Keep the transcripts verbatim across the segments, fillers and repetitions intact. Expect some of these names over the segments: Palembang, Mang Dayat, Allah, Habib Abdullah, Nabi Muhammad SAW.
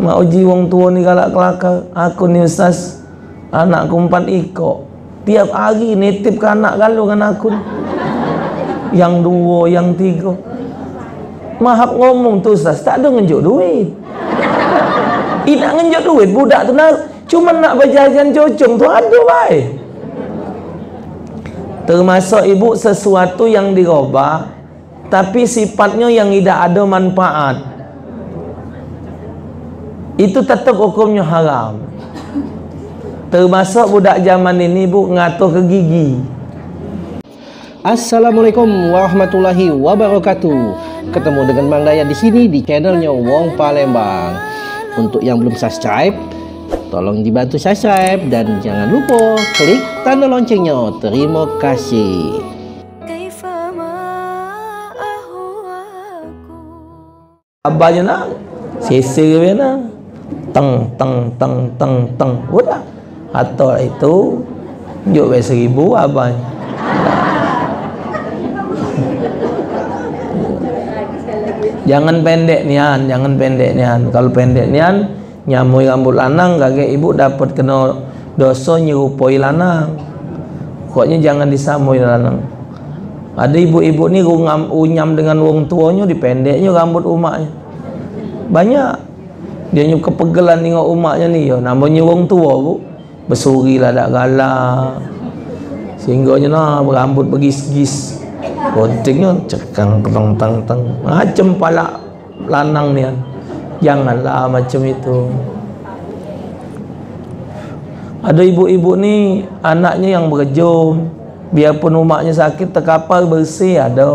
Mauji wong tua ni kalak kelaka. Aku ni ustaz, anakku umpan iko. Tiap hari nitip ke anak kalau kan aku. Yang dua, yang tiga. Mahap ngomong tu ustaz, tak ada ngenjuk duit. I nak ngenjuk duit, budak tu nak. Cuma nak berjajan cocong tu ada baik. Termasuk ibu sesuatu yang dirobah, tapi sifatnya yang tidak ada manfaat, itu tetap hukumnya haram. Termasuk budak zaman ini bu ngatur ke gigi. Assalamualaikum warahmatullahi wabarakatuh. Ketemu dengan Mang Dayat di sini di channelnya Wong Palembang. Untuk yang belum subscribe, tolong dibantu subscribe dan jangan lupa klik tanda loncengnya. Terima kasih. Abahnya nak sisi mana teng teng teng teng teng udah atau itu juga seribu abahnya jangan pendek nian, jangan pendek nian. Kalau pendek nian nyamui rambut lanang kakek ibu dapat kena dosa nyerupoi lanang. Pokoknya jangan disamui lanang. Ada ibu-ibu ni rungam, unyam dengan wong tuanya, dipendeknya rambut umaknya. Banyak. Dia nyuk kepegelan dengan umaknya ni. Ya, namanya wong tua bu. Besuri lah dak galak. Singgahnya nah berambut begis-gis. Kontingnya cekang tang tang tang. Macam pala lanang ni. Janganlah macam itu. Ada ibu-ibu ni anaknya yang berjom. Biarpun umaknya sakit terkapar bersih ada.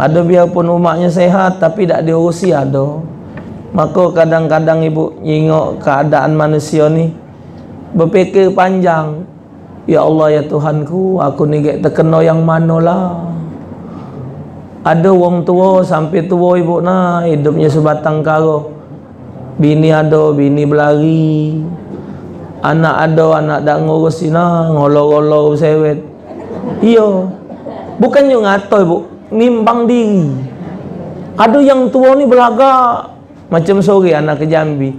Ada biarpun umaknya sehat tapi tak diurusi ada. Maka kadang-kadang ibu nyingok keadaan manusia ni berpikir panjang. Ya Allah ya Tuhanku, aku ni gak terkena yang manalah. Ada wong tua sampai tua ibu nah hidupnya sebatang kara. Bini ada, bini berlari. Anak ada, anak dak ngurus sina, ngolor-olor sewet. Iyo. Bukannya ngatoi, Bu. Nimbang diri. Ada yang tua ni belagak. Macam sore anak ke Jambi.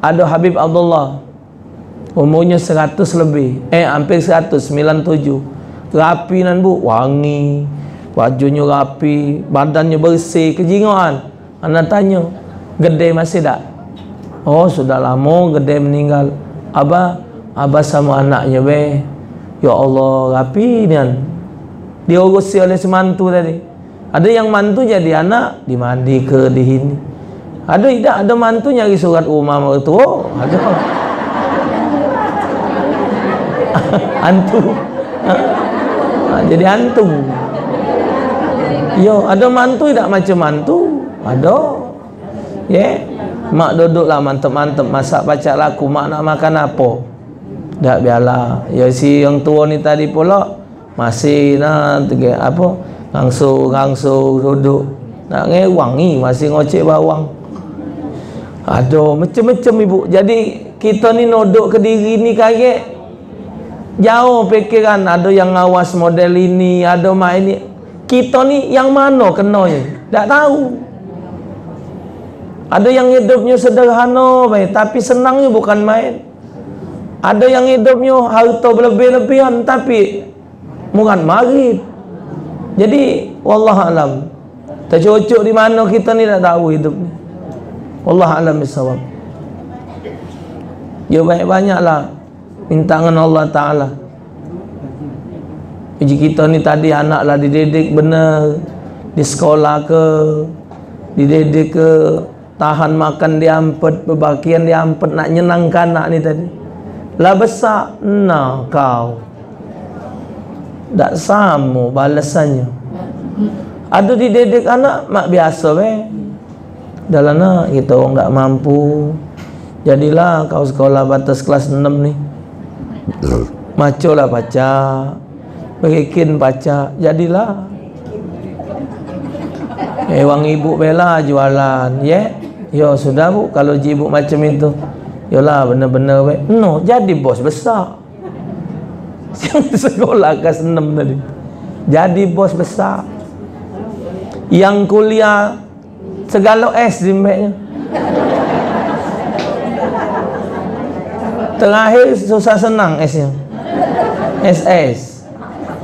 Ada Habib Abdullah. Umurnya seratus lebih. Eh, hampir seratus sembilan puluh tujuh. Rapi nan, Bu. Wangi. Bajunya rapi, badannya bersih, kejingoan. Anak tanya, "Gede masih dak?" "Oh, sudah lama gede meninggal." Abah, abah sama anaknya be. Ya Allah, rapi nian. Diurusi oleh semantu tadi. Ada yang mantu jadi anak, dimandi ke di sini. Ada tidak ada mantu nyari surat rumah mertua. Ada. Hantu. Ha, jadi hantu. Yo, ada mantu tidak macam mantu? Ada. Ya. Yeah. Mak duduklah mantep-mantep masak pacak laku. Mak nak makan apa? Tak biarlah. Ya si yang tua ni tadi pula masih nak apa? Langsung-langsung duduk. Nak ngewangi masih ngocek bawang. Aduh, macam-macam ibu. Jadi kita ni nodok ke diri ni kaget. Jauh pikiran ada yang ngawas model ini, ada mak ini. Kita ni yang mana kenanya? Tak tahu. Ada yang hidupnya sederhana baik, tapi senangnya bukan main. Ada yang hidupnya harta berlebih-lebihan tapi bukan marid. Jadi wallahu alam. Tercocok di mana kita ni tak tahu hidup ni. Wallahu alam bisawab. Ya banyak-banyaklah minta dengan Allah Taala. Uji kita ni tadi anaklah dididik benar, di sekolah ke, dididik ke tahan makan diampet, berbahagian diampet, nak nyenangkan anak ni tadi. Lah besar, nah kau. Tak sama balasannya. Ada dididik anak, mak biasa weh. Dalam nak, kita orang tak mampu. Jadilah kau sekolah batas kelas enam ni. Maco lah pacak. Berikin pacak, jadilah. Ewang ibu bela jualan, ya. Yeah? Yo sudah bu, kalau ibu macam itu, yolah bener-bener we. No, jadi bos besar. Yang sekolah kelas enam tadi, jadi bos besar. Yang kuliah segala es dimbeknya. Terakhir susah senang S-nya. S S.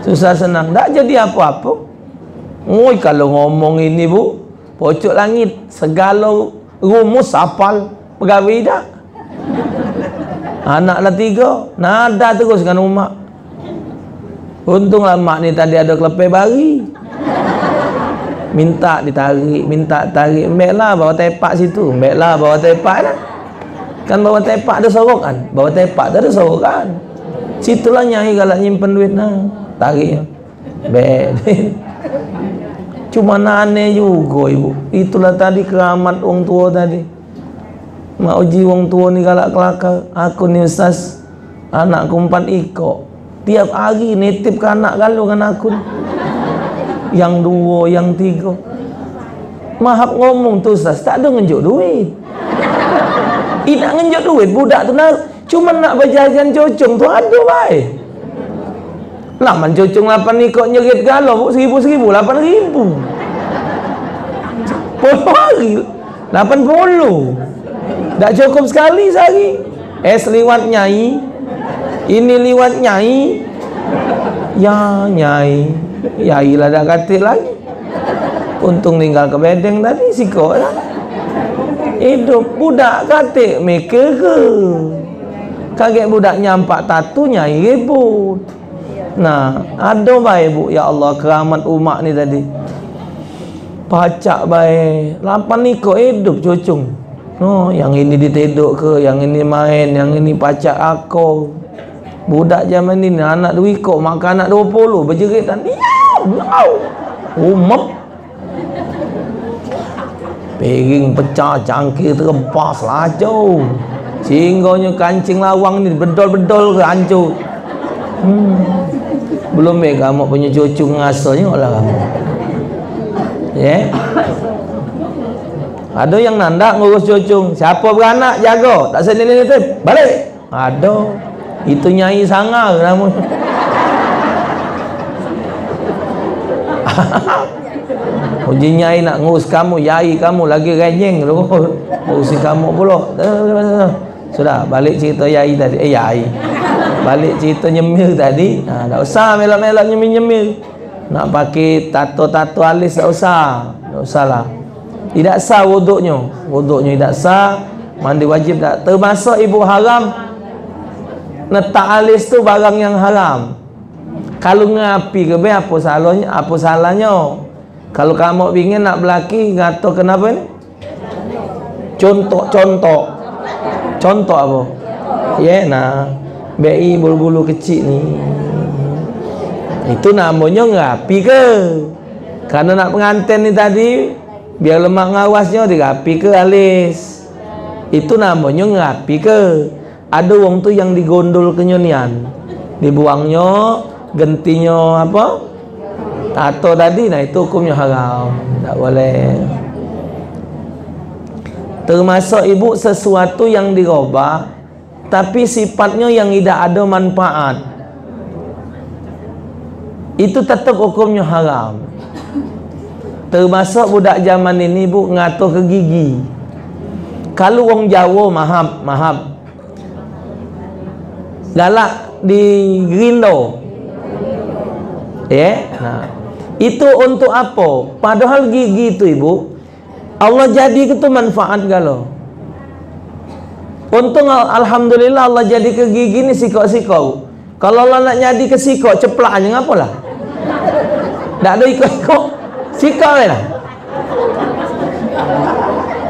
Susah senang. Tak jadi apa-apa. Oi, kalau ngomong ini bu, pocok langit. Segala rumus hafal. Pegawai dah. Anak lah tiga. Nada terus dengan umat. Untunglah mak ni tadi ada kelepai bari. Minta ditarik, minta tarik. Mbaklah bawa tepak situ. Mbaklah bawa tepak dah. Kan bawa tepak ada sorokan. Bawa tepak ada sorokan. Situlah nyai galak nyimpen duit nah. Tarik. Bek. Cuma aneh juga ibu. Itulah tadi keramat orang tua tadi. Mak uji orang tua ni galak kelakar. Aku ni ustaz. Anak kumpan ikok. Tiap hari netip ke anak galuh kan aku. Yang dua, yang tiga. Mahap ngomong tu ustaz, tak ada ngenjuk duit. I nak ngenjuk duit, budak tu nak. Cuma nak berjajan cocong tu ada baik. Laman cocong lapan ni kok nyerit galau, seribu-seribu, lapan ribu. Puluh hari, lapan puluh. Tak cukup sekali sehari. Es liwat nyai, ini liwat nyai. Ya, nyai. Ya ilah dah kata lagi. Untung tinggal ke bedeng tadi sikok lah. Hidup budak kata mereka ke. Kaget budak nyampak tatunya ribut. Nah, ada baik bu. Ya Allah keramat umat ni tadi. Pacak baik. Lapan nikok hidup cocong. No, yang ini ditedok ke, yang ini main, yang ini pacak aku. Budak zaman ini anak dua ikut makan anak dua puluh berjeritan. Umep piring pecah, cangkir terlepas lacau. Singgahnya kancing lawang ni bedol-bedol ke hancur. Hmm. Belum eh kamu punya cucu ngasalnya olah kamu. Yeah. Ada yang nandak ngurus cucu. Siapa beranak jaga, tak sendiri tip. Balik. Ada. Itu nyai sangar namun. Uji nyai nak ngurus kamu, yai kamu lagi renyeng tu. Urusi kamu pula. Sudah balik cerita yai tadi. Eh yai. Balik cerita nyemir tadi. Ha, tak usah melak-melak nyemir-nyemir. Nak pakai tato-tato alis tak usah. Tak usahlah. Tidak sah wuduknya. Wuduknya tidak sah. Mandi wajib tak. Termasuk ibu haram. Letak alis tu barang yang haram. Kalau ngapi ke be apa salahnya? Apa salahnya? Kalau kamu ingin nak belaki, ngato kenapa ni? Contoh, contoh. Contoh apa? Ya, yeah, nah. Be bulu-bulu kecil ni. Itu namanya ngapi ke? Karena nak pengantin ni tadi, biar lemak ngawasnya digapi ke alis. Itu namanya ngapi ke? Ada wong tu yang digondol kenyonian, dibuangnya, gentinya apa? Tato tadi, nah itu hukumnya haram, tak boleh. Termasuk ibu sesuatu yang dirubah, tapi sifatnya yang tidak ada manfaat, itu tetap hukumnya haram. Termasuk budak zaman ini ibu ngatur ke gigi. Kalau wong Jawa mahap, mahap. Galak di gerindo, ya. Nah, itu untuk apa? Padahal gigi itu ibu, Allah jadi itu manfaat galau. Untung alhamdulillah Allah jadi ke gigi ni sikok-sikok. Kalau Allah nak jadi ke sikok, ceplak aja ngapa lah? Tak ada ikut-ikut, sikok je lah.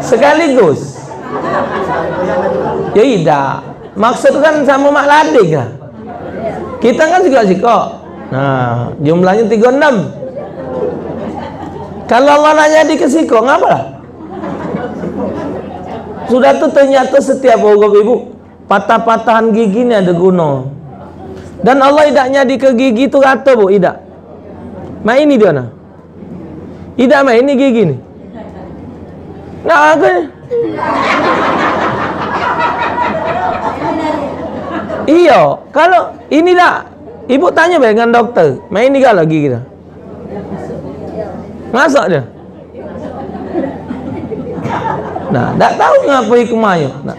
Sekaligus, ya tidak. Maksud kan sama mak ladik lah. Kita kan sikok-sikok. Nah, jumlahnya tiga puluh enam. Kalau Allah nak jadi ke sikok, ngapa lah? Sudah tu ternyata setiap huruf ibu, patah-patahan gigi ni ada guna. Dan Allah tidak jadi ke gigi tu rata bu, tidak. Mak ini dia nak. Tidak mak ini gigi ni. Nah, aku ni. Iya, kalau inilah ibu tanya dengan doktor, main ni galah gigi kita. Masak dia. Nah, tak tahu ngapa hikmahnya. Nah.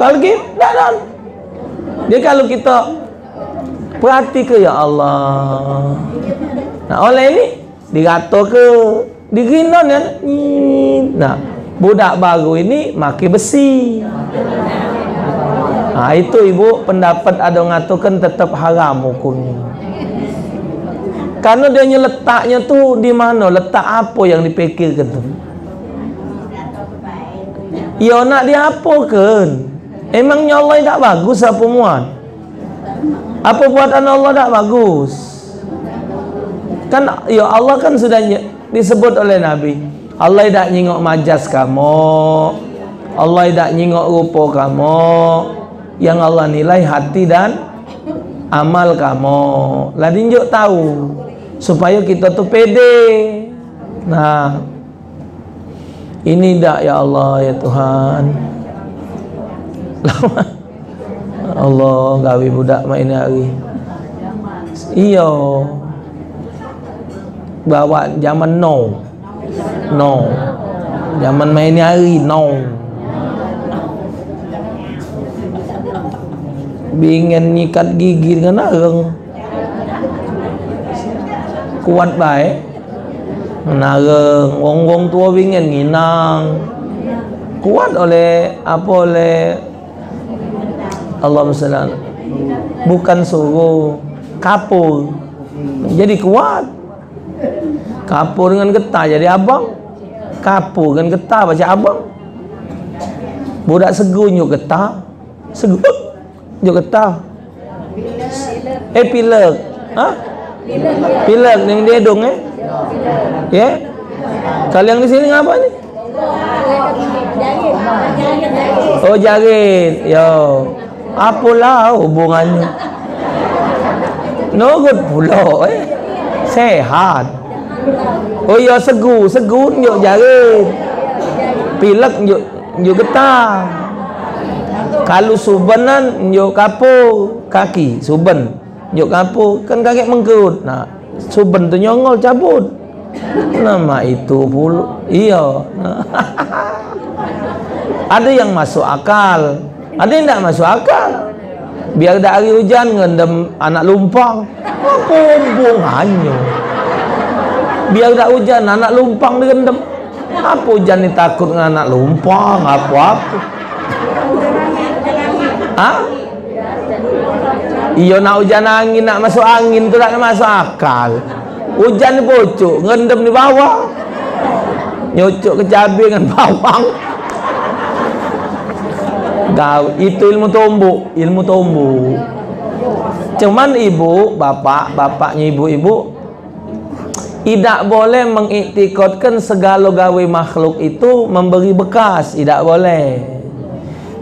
Kalau gini, tak tahu. Jadi kalau kita perhatikan, ya Allah. Nah, oleh ini diratur ke digerinan ya. Nah, budak baru ini maki besi. Nah, itu ibu pendapat ada ngatukan tetap haram hukumnya. Karena dia letaknya tuh di mana? Letak apa yang dipikirkan tuh? Ya nak diapakan? Emangnya Allah tak bagus apa muat? Apa buatan Allah tak bagus? Kan ya Allah kan sudah disebut oleh Nabi. Allah tak nyingok majas kamu. Allah tak nyingok rupa kamu. Yang Allah nilai hati dan amal kamu. Lah dinjuk tahu supaya kita tu pede. Nah, ini tak ya Allah ya Tuhan. Allah gawe budak main hari. Iya. Bawa zaman no. No. Zaman main hari no. Bingen nyikat gigi dengan areng. Kuat baik. Menareng wong-wong tua bingen nginang. Kuat oleh apa oleh Allah Subhanahu wa taala. Bukan suruh kapur. Jadi kuat. Kapur dengan getah jadi abang. Kapur dengan getah baca abang. Budak segunyuk getah. Segu nyuk getah. Eh pilek. Hah? Pilek yang dedong eh. Ya. Yeah? Kalian di sini ngapa nih? Oh jahit. Yo. Apalah hubungannya? Nurut pula eh. Sehat. Oh ya segu, segu njuk jari. Pilek njuk njuk getah. Kalau subenan njuk kapur kaki, suben. Njuk kapur kan kaki mengkerut. Nah, suben tu nyongol cabut. Nama itu pula. Iya. Ada yang masuk akal. Ada yang tak masuk akal. Biar dah hari hujan ngendem anak lumpang. Apa hubungannya? Biar dah hujan anak lumpang dia ngendem. Apa hujan ni takut dengan anak lumpang? Apa-apa? Ha? Iya nak hujan angin, nak masuk angin tu tak masuk akal. Hujan ni pucuk, ngendem di bawah. Nyucuk ke cabai dengan bawang. Kau itu ilmu tombok, ilmu tombok. Cuman ibu, bapak, bapaknya ibu-ibu tidak boleh mengiktikadkan segala gawe makhluk itu memberi bekas, tidak boleh.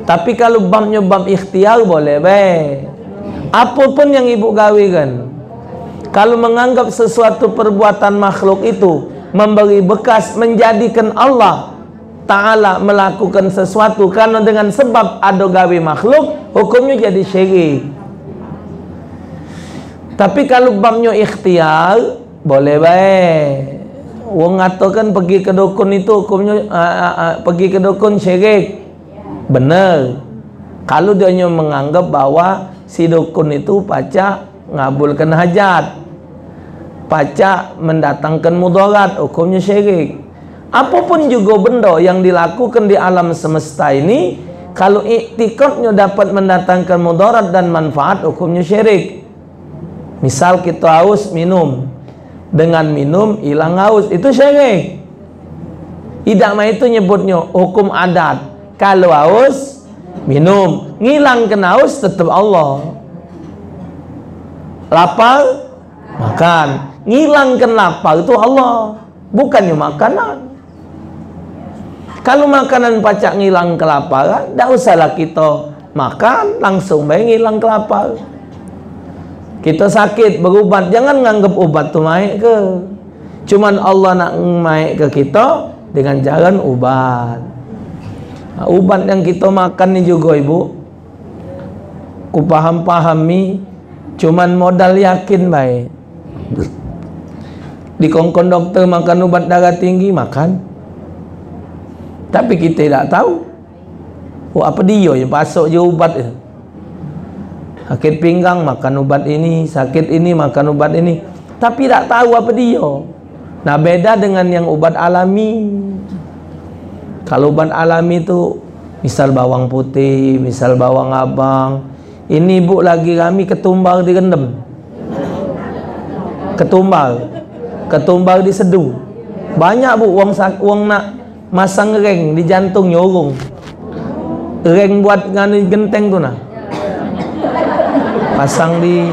Tapi kalau babnya bab ikhtiar boleh, baik. Apapun yang ibu gawe kan. Kalau menganggap sesuatu perbuatan makhluk itu memberi bekas menjadikan Allah Ta'ala melakukan sesuatu karena dengan sebab ada gawe makhluk, hukumnya jadi syirik. Tapi kalau babnya ikhtiar boleh baik. Wong ngatakan pergi ke dukun itu hukumnya uh, uh, uh, pergi ke dukun syirik, bener. Kalau dia menganggap bahwa si dukun itu pacak ngabulkan hajat, pacak mendatangkan mudarat, hukumnya syirik. Apapun juga benda yang dilakukan di alam semesta ini, kalau iktikadnya dapat mendatangkan mudarat dan manfaat, hukumnya syirik. Misal kita haus minum, dengan minum hilang haus, itu syirik. Tidak mah itu nyebutnya hukum adat. Kalau haus minum, ngilangkan haus tetap Allah. Lapar makan, ngilangkan lapar itu Allah, bukannya makanan. Kalau makanan pacak ngilang kelaparan, tak usahlah kita makan, langsung baik ngilang kelaparan. Kita sakit berubat, jangan nganggap ubat tu naik ke. Cuman Allah nak naik ke kita dengan jalan ubat. Nah, ubat yang kita makan ni juga ibu, ku paham pahami. Cuman modal yakin baik. Dikongkon dokter makan ubat darah tinggi makan. Tapi kita tidak tahu. Oh apa dia yang masuk je ubat. sakit pinggang makan obat ini, sakit ini makan obat ini, tapi tak tahu apa dia. Nah, beda dengan yang obat alami. Kalau obat alami itu misal bawang putih, misal bawang abang. Ini bu lagi kami ketumbar digendem, ketumbar, ketumbar diseduh. Banyak bu uang sak uang nak masang reng di jantung nyorong. Reng buat ngani genteng tu nah. Pasang di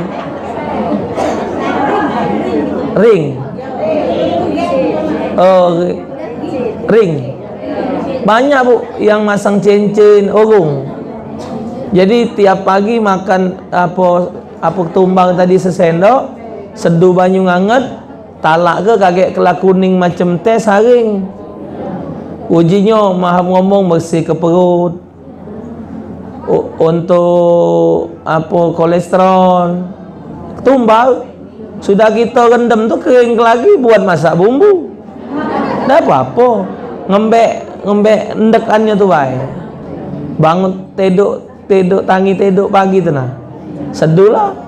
ring. Oh, ring. Banyak bu yang masang cincin urung. Jadi tiap pagi makan apa apa tumbang tadi sesendok, seduh banyu anget, talak ke kaget kelak kuning macam teh saring. Ujinya maaf ngomong bersih ke perut. U untuk apa kolesterol. Tumbal sudah kita rendam tu kering lagi buat masak bumbu. Dah apa-apa ngembek ngembek endekannya tu baik. Bangun teduk teduk tangi teduk pagi tu nah. Sedulah.